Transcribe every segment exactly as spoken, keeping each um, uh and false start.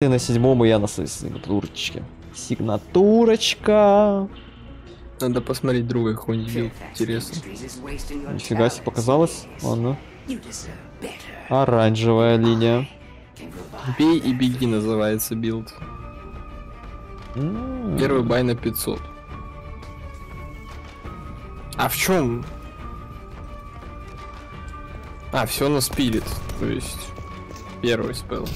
Ты на седьмом, и я на сигнатурочке. Сигнатурочка. Надо посмотреть другой хуйни. Интересно. Нифига себе показалось. Ладно. Оранжевая линия. Бей и беги называется билд. Mm. Первый бай на пятьсот. А в чем? А, все на спирит. То есть первый спел.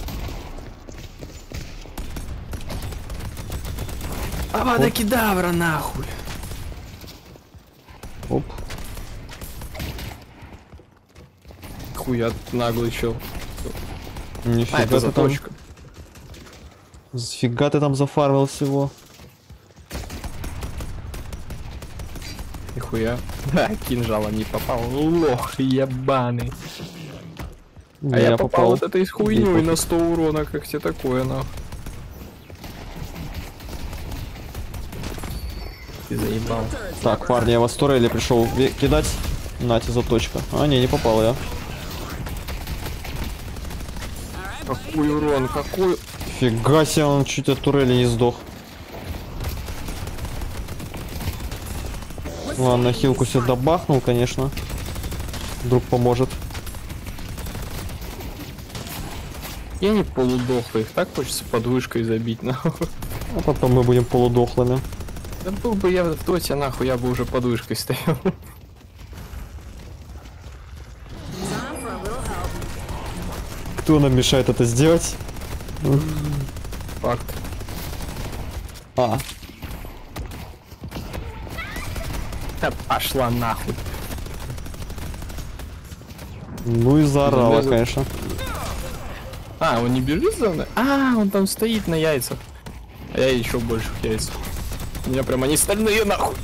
Авада кедавра нахуй. Оп. Хуя наглый чел. Нифига, а, это заточка. Там... Фига ты там зафармил всего. Нихуя. Да, кинжала не попал. Лох ебаный. А я, я попал. попал вот этой хуйней на сто урона, как тебе такое, нахуй. Ты заебал. Так, парни, я вас турели пришел кидать. Нате, заточка. А, не, не попал я. Какой урон, какой... Фига себе, он чуть от турели не сдох. Ладно, хилку себе добахнул, конечно. Вдруг поможет. Я не полудохлый, их так хочется подвышкой забить, нахуй. А потом мы будем полудохлыми. Да был бы я в доте, нахуй, я бы уже подвышкой стоял. Кто нам мешает это сделать? Факт. А. Да пошла нахуй. Ну и заорала, Замезу... конечно. А, он не бежит за мной? А, он там стоит на яйцах. А я еще больше яйц. У меня прям они стальные нахуй.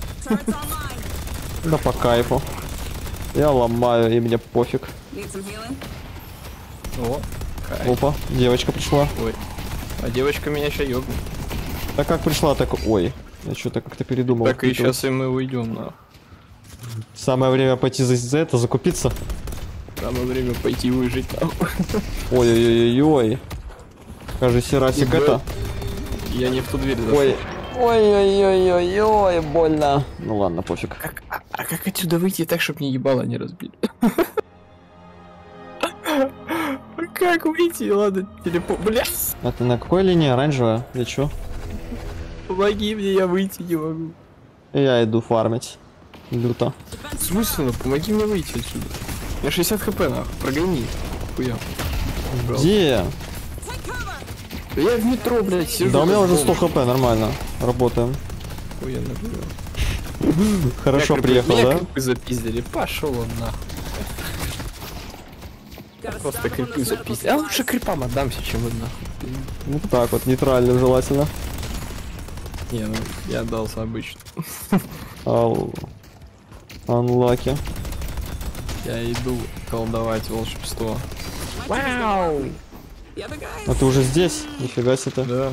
Да по кайфу. Я ломаю, и мне пофиг. О, кайф. Опа, девочка пришла. Ой. А девочка меня сейчас ёбнет. Да как пришла, так... Ой, я что-то как-то передумал. Так и сейчас и мы уйдем, на. Самое время пойти за, за это, закупиться. Самое время пойти выжить. Ой-ой-ой-ой. Скажи, Сирасик, это... Я не в ту дверь зашел. Ой. Ой-ой-ой-ой-ой, больно. Ну ладно, пофиг. Как, а, а как отсюда выйти так, чтобы мне ебало не разбили? Как выйти? Ладно, телепорт. Бля. А ты на какой линии? Оранжевая? Или чё? Помоги мне, я выйти не могу. Я иду фармить. Люто. Смысленно, помоги мне выйти отсюда. Я шестьдесят хп, нахуй. Прогони. Хуя. Где? Я в метро, блядь, сижу. Да у меня уже сто хп, нормально. Работаем. Хуя наберём. Хорошо приехал, да? Запиздили. Пошел он нахуй. Просто крипы запиздили. А лучше крипам отдамся, чем вы нахуй. Ну так вот, нейтрально желательно. Не, ну я отдался обычно. Ау. Анлаки. Я иду колдовать волшебство. Вау! А ты уже здесь? Нифига себе. Да.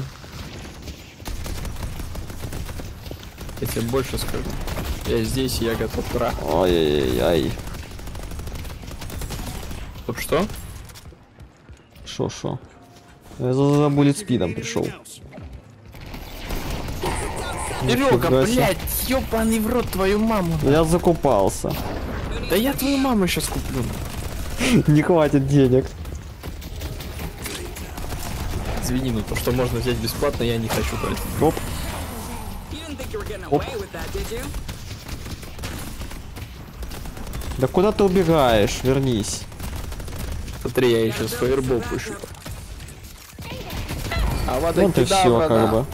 Я тебе больше скажу. Я здесь, и я готов трахать. Ой-ой-ой. Стоп, что? Шо-шо. Я за, за буллет спидом пришел. Серега, блядь, ёбаный в рот твою маму. Да. Я закупался. Да я твою маму сейчас куплю. Не хватит денег. Извини, но то, что можно взять бесплатно, я не хочу брать. Оп. Оп. Да куда ты убегаешь? Вернись. Смотри, я еще с фаербол пущу. А вот ну, ты все, брата. Как бы.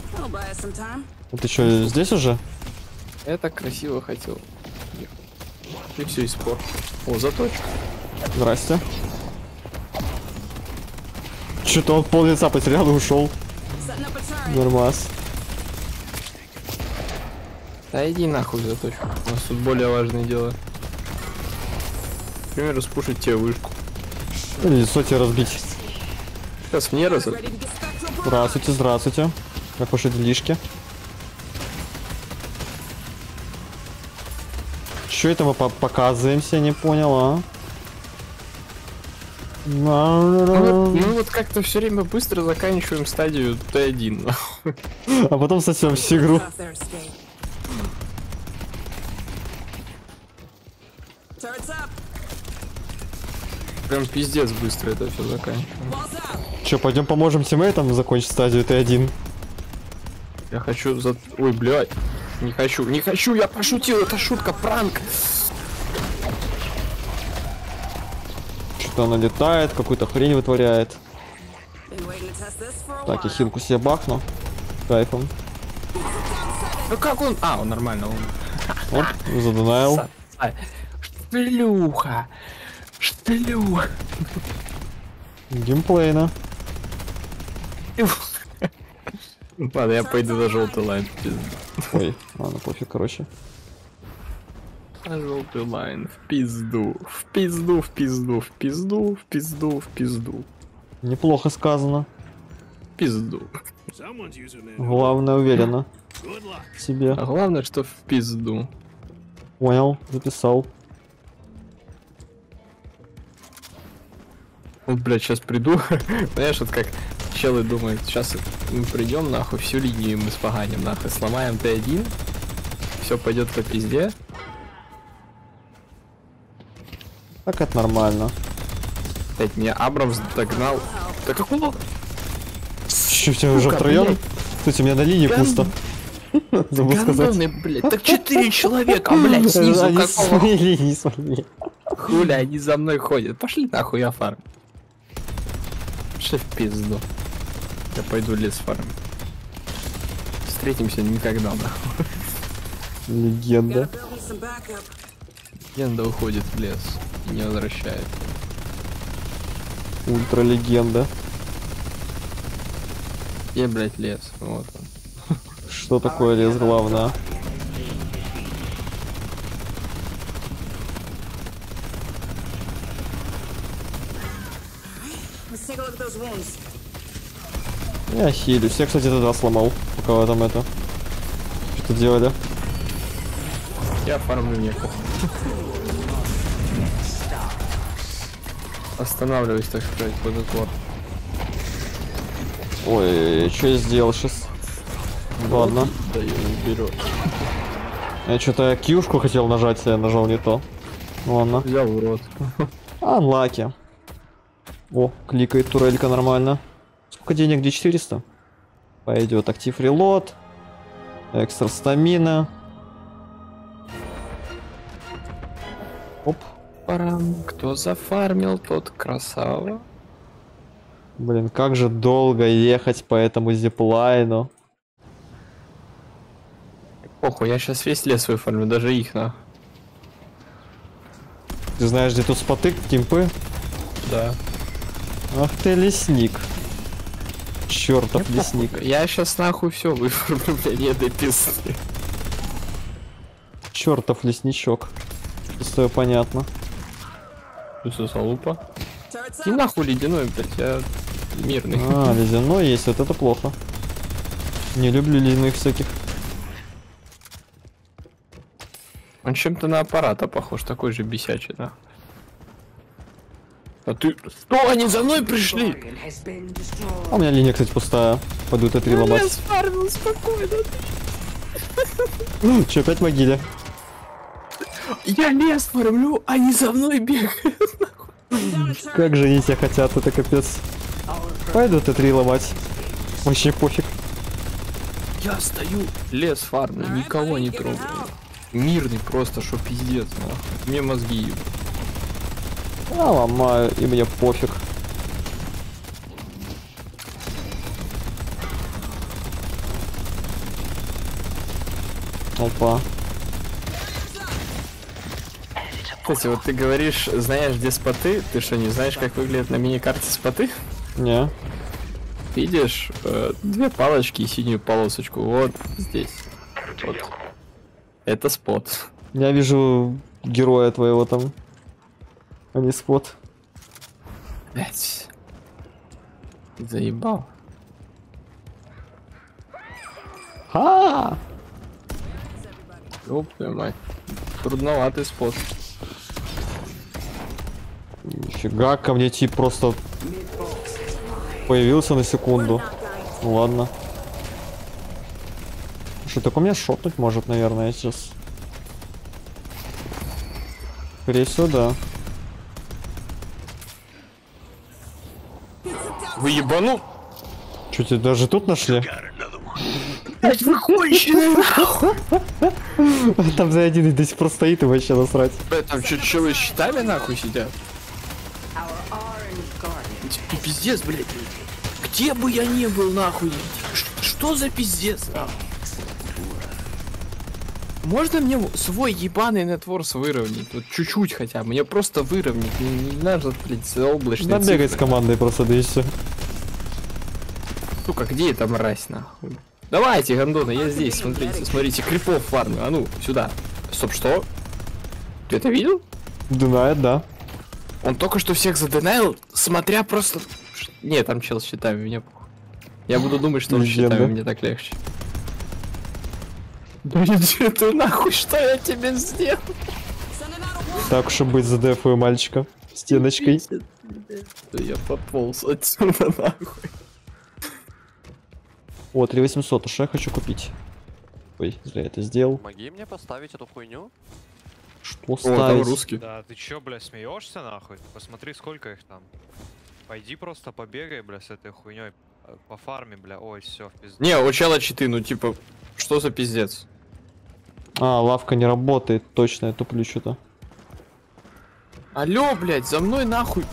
А ты что, здесь уже? Это красиво хотел. Ты все испортил. О, заточка. Здрасте. Что-то он пол лица потерял и ушел. Нормас. Да иди нахуй заточку. У нас тут более важные дела. Например, распушить тебе вышку. Или лицо тебе разбить. Сейчас мне раз. Здравствуйте, здравствуйте. Как ваши делишки? Че это мы по показываемся, не понял, а? Мы вот как-то все время быстро заканчиваем стадию Т один. А потом совсем всю игру. Прям пиздец быстро это все заканчивается. Че, пойдем поможем тиммейтам закончить стадию Т один? Я хочу за... Ой, блядь. Не хочу, не хочу, я пошутил, это шутка, пранк. Что-то она летает, какую-то хрень вытворяет. Так, я хилку себе бахну. Кайфом. Ну как он? А, он нормально. Он... Вот, задонал. Шлюха. Шлюха. Геймплейно. Ладно, я пойду за желтый лайн. Ой, ладно, пофиг, короче. Желтый лайн, в пизду, в пизду, в пизду, в пизду, в пизду, в пизду. Неплохо сказано. В пизду. Главное, уверенно в себе. А главное, что в пизду. Понял, записал. Вот, блядь, сейчас приду. Знаешь, вот как... Челы думают, сейчас мы придем нахуй, всю линию мы споганим нахуй, сломаем Т один, все пойдет по пизде. Так это нормально. Опять меня Абрамс догнал. Да какого? Че, все уже втроем? Кстати, у меня на линии Ган... пусто. Забыл сказать. Блядь. Так четыре человека, блядь, снизу они какого? Смели, не смели. Хуля, они за мной ходят. Пошли нахуй, я фарм. Пошли в пизду. Я пойду лес фарм. Встретимся никогда, нахуй. Легенда. Легенда уходит в лес и не возвращает. Ультра легенда. Где, блядь, лес? Вот он. Что такое лес, главное? Я хилюсь. Я, кстати, тогда сломал, пока вы там это что-то делали. Я фармлю некого. Останавливаюсь, так сказать, под уклон. Ой, что я сделал сейчас? Ладно. Я что-то кьюшку хотел нажать, я нажал не то. Ладно. Взял в рот. Анлаки. О, кликает турелька нормально. Сколько денег? Где четыреста? Пойдет актив релот. Экстра стамина. Оп. Парам. Кто зафармил, тот красава. Блин, как же долго ехать по этому зиплайну. Похуй, я сейчас весь лес выфармлю, даже их на. Ты знаешь, где тут споты, кимпы? Да. Ах ты лесник. Чертов я лесник. Похуй. Я сейчас нахуй все выфармлю, блядь, не дописали. Чертов лесничок. Пустое понятно. Плюс лупа. И нахуй ледяной, блядь, я мирный. А, ледяной есть, вот это плохо. Не люблю ледяных всяких. Он чем-то на аппарата похож, такой же бесячий, да. А ты... Что, они за мной пришли? А у меня линия, кстати, пустая. Пойду Т три ломать. Я сфармил, спокойно. Ну, че, опять могиля? Я лес фармлю, они за мной бегают. Как же они тебя хотят, это капец. Пойду Т три ломать. Вообще пофиг. Я стою, лес фармлю, никого не трогаю. Мирный просто, шо пиздец, нахуй. Мне мозги ебут. Я ломаю, и мне пофиг. Опа. Кстати, вот ты говоришь, знаешь, где споты? Ты что, не знаешь, как выглядят на мини-карте споты? Не. Видишь, э, две палочки и синюю полосочку. Вот здесь. Вот. Это спот. Я вижу героя твоего там. А не спот. Блять. Заебал. Ха! Ёпта мать. Трудноватый спот. Фига, ко мне тип просто появился на секунду. Ну ладно. Что, так у меня шотнуть может, наверное, сейчас. Скорее всего, да. Вы ебану? Чё, тебя даже тут нашли? Там за один до сих пор стоит и вообще насрать. Там чё, чё вы щитами нахуй сидят? Пиздец, блядь. Где бы я ни был нахуй? Что за пиздец? Можно мне свой ебаный нетворс выровнять? Вот чуть-чуть хотя бы. Мне просто выровнять. Не, не надо, блядь, заоблачные цифры. Надо бегать с командой просто, да и все. Сука, где эта мразь, нахуй? Давайте, гандоны, я здесь, смотрите, смотрите, крипов фармлю. А ну, сюда. Стоп, что? Ты это видел? Дынает, да. Он только что всех задынаил, смотря просто... Не, там чел с щитами, меня... Я буду думать, что он с щитами, мне так легче. Да иди ты нахуй, что я тебе сделал? Так уж и быть, задефую мальчика стеночкой. Да я пополз отсюда нахуй. О, три тысячи восемьсот, уж я хочу купить. Ой, зря это сделал. Помоги мне поставить эту хуйню. Что ставить? О, русский. Да, ты чё, бля, смеешься нахуй? Посмотри, сколько их там. Пойди просто побегай, бля, с этой хуйней. По фарме, бля, ой, все, в пизду. Не, у чела читы, ну типа, что за пиздец? А, лавка не работает, точно, я туплю что-то. Алло, блядь, за мной нахуй.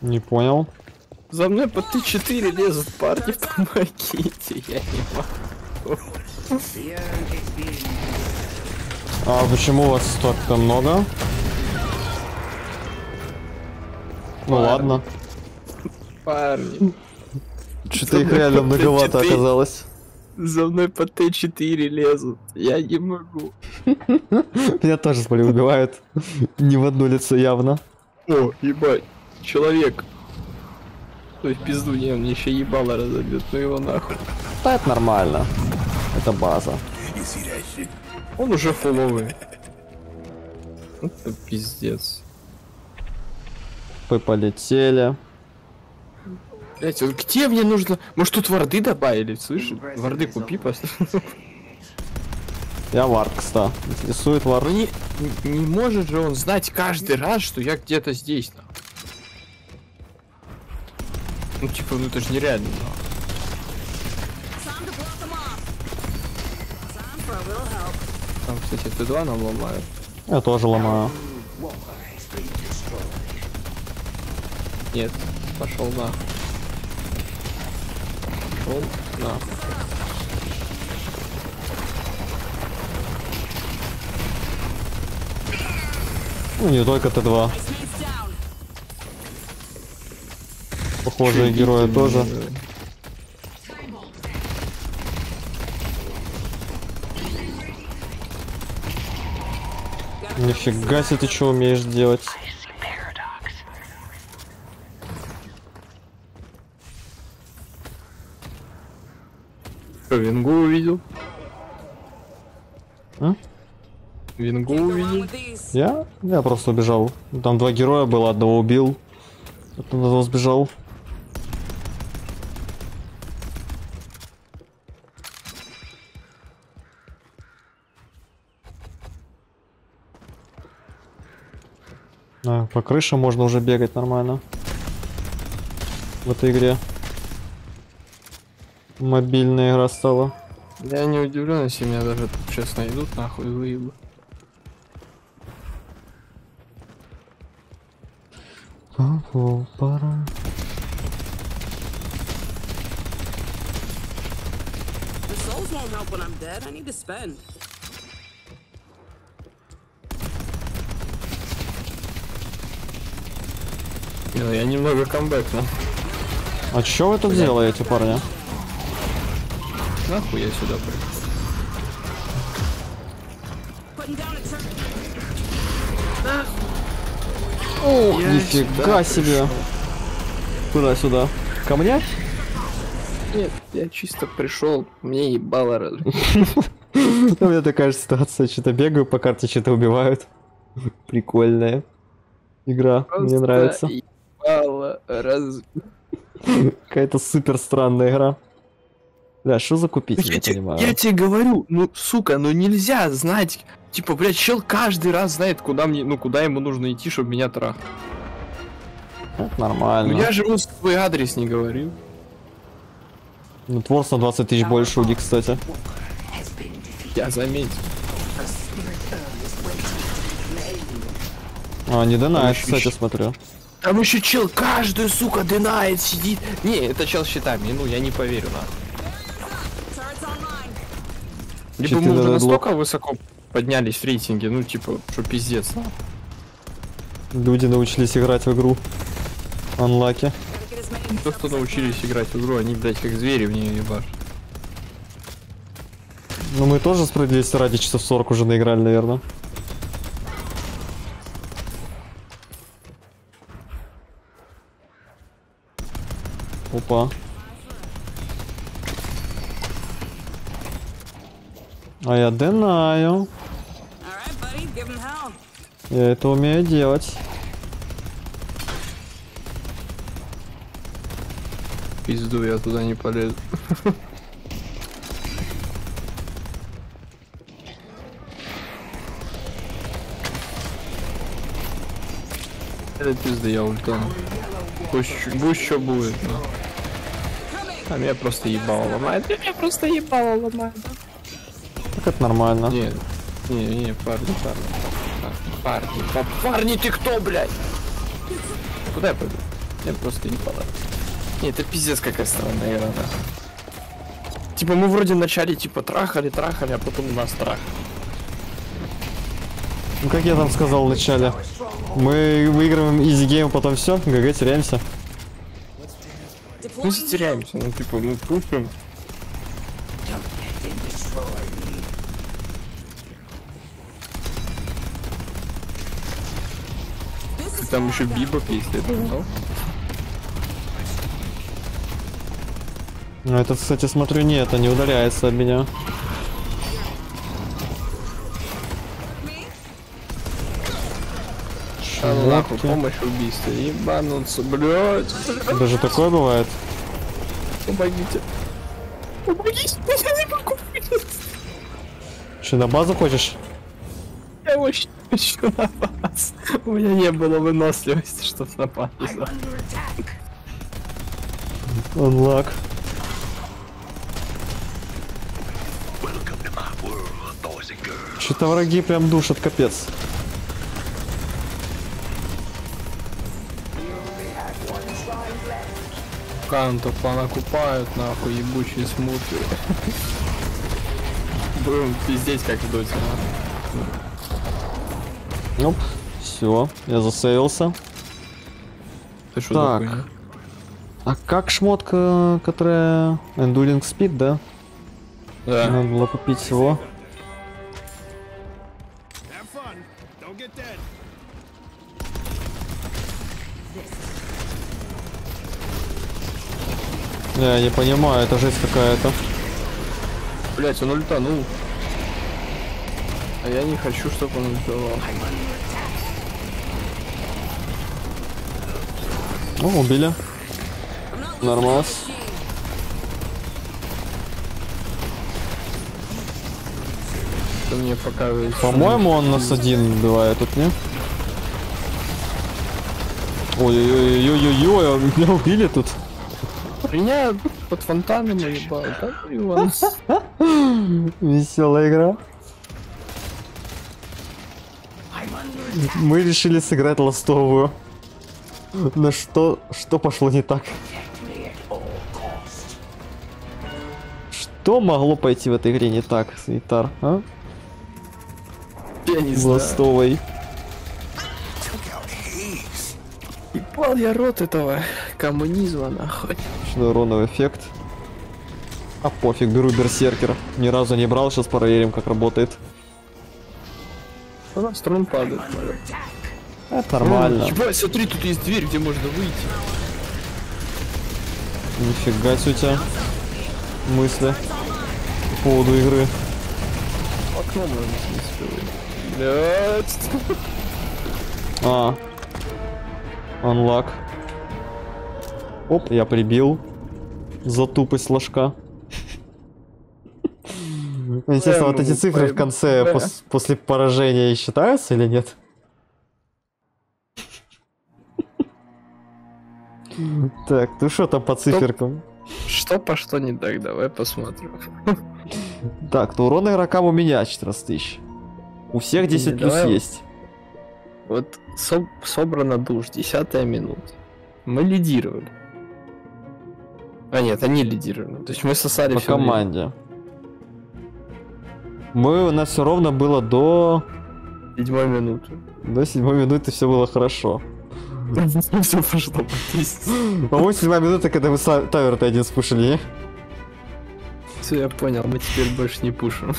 Не понял. За мной по тэ четыре лезут, парни, помогите, я не могу. А почему у вас столько много? Ну парни. Ладно. Парни. Что-то их реально многовато оказалось. За мной по тэ четыре лезут. Я не могу. Меня тоже, смотри, убивают. Не в одно лицо явно. О, ебать. Человек. Ой, пизду, не, мне еще ебало разобьет. Ну его нахуй. Да, это нормально. Это база. Он уже фуловый. Это пиздец. Вы полетели. Блять, вот где мне нужно? Может тут варды добавили, слышишь? Варды купи, поставь. Я варкста. Интересует вар. Ну, не, не может же он знать каждый раз, что я где-то здесь. Да. Ну типа, ну это же нереально. Да. Там, кстати, тэ два нам ломают. Я тоже ломаю. Нет, пошел на. Пошел на. Ну не только тэ два. Похожие герои тоже. Нифига себе, ты что умеешь делать? Вингу увидел? А? Вингу увидел? Я? Я просто убежал. Там два героя было, одного убил. Одного сбежал. А, по крыше можно уже бегать нормально. В этой игре. Мобильная игра стала. Я не удивлен, если меня даже тут сейчас найдут, нахуй выебут. Пара. Я немного камбэкнул. А чё вы тут делаете, парни? Нахуй я сюда прыгну. Ох, нифига себе. Куда сюда? Ко мне? Нет, я чисто пришел, мне ебало раз. У меня такая же ситуация, что-то бегаю по карте, что-то убивают. Прикольная игра, мне нравится. Какая-то супер странная игра. Да, что закупить, я не понимаю. Я тебе говорю, ну, сука, ну нельзя знать. Типа, блядь, чел каждый раз знает, куда мне, ну, куда ему нужно идти, чтобы меня трахнуть. Это нормально. Ну, я же ему свой адрес не говорил. Ну, творс на двадцать тысяч больше у них, кстати. Я заметил. А, не донает, кстати, смотрю. Там еще чел каждую, сука, донает, сидит. Не, это чел с щитами, ну, я не поверю, на. Либо мы уже настолько высоко поднялись в рейтинге, ну, типа, что пиздец. Люди научились играть в игру. Unlucky. То, что научились играть в игру, они, блядь, как звери в нее ебашат. Ну, мы тоже справедливости ради часов сорок уже наиграли, наверное. Опа. А я дынаю. Я это умею делать. Пизду, я туда не полезу. Это пизда, я ультану. Пусть что будет. А меня просто ебало ломает. Меня просто ебало ломает. Так это нормально. Не, не, не, парни, парни. Парни, парни, парни, ты кто, блядь? Куда я пойду? Я просто не падаю. Нет, это пиздец какая странная игра, да. Типа мы вроде вначале типа трахали, трахали, а потом у нас трах. Ну как я там сказал в начале. Мы выигрываем изи гейм, потом все, ГГ, теряемся. Мы теряемся, ну типа, ну пушим. Там еще бибов есть, я думал. Ну это, кстати, смотрю, нет, они удаляются от меня. Шалаку, помощь убийства, ебануться, блядь. Даже такое бывает. Помогите. Помогите, я не могу. Что, на базу хочешь? Я очень хочу на базу. У меня не было выносливости, чтобы напасть. Unlock. Что-то враги прям душат, капец. Кантов понакупают, нахуй, ебучие смуты. Будем пиздеть, как в доте. Оп, все, я засейвился. Ты что, так, такой, а как шмотка, которая... Enduring Speed, да? Да. Надо было купить всего. Я не понимаю, это жесть какая-то. Блять, он ультанул. А я не хочу, чтобы он ультанул. О, убили. Нормас. Мне показывает. По-моему, он нас один убивает, тут не? Ой-ой-ой-ой-ой-ой, меня убили тут. Меня под фонтаном наебал, да, Иван? Веселая игра. Мы решили сыграть ластовую. Но что, что пошло не так? Что могло пойти в этой игре не так, Санитар, а? Я не знаю. Ластовой. Ебал я рот этого коммунизма, нахуй. Уроновый эффект. А пофиг, беру берсеркера. Ни разу не брал, сейчас проверим, как работает. Она струн падает. Это нормально. Ебать, смотри, тут есть дверь, где можно выйти. Нифига себе у тебя. мысли по поводу игры. Окно можно, в принципе. Блядь. А. Unlock. Оп, я прибил. За тупость ложка. Естественно, вот эти цифры в конце после поражения считаются или нет? Так, ну что там по циферкам? Что по что не так, давай посмотрим. Так, ну урон игрокам у меня четырнадцать тысяч. У всех десять плюс есть. Вот собрано душ, десятая минута. Мы лидировали. А нет, они лидировали. То есть мы сосали по команде. Мы, у нас все ровно было до... седьмой минуты. До седьмой минуты все было хорошо. Все пошло по По-моему, седьмая минута, когда вы тавер-то один спушили. Все, я понял, мы теперь больше не пушим.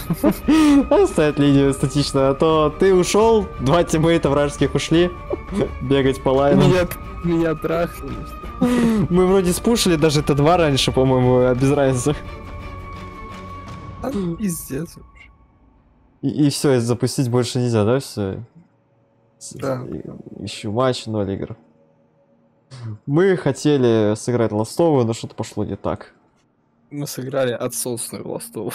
Оставить линию статично, а то ты ушел, два тиммейта вражеских ушли. Бегать по лайну. Меня трахнули. Мы вроде спушили даже тэ два раньше, по-моему, а без разницы. Пиздец. И, и все, запустить больше нельзя, да, все? Да. Еще матч, ноль игр. Мы хотели сыграть ластовую, но что-то пошло не так. Мы сыграли отсосную ластовую.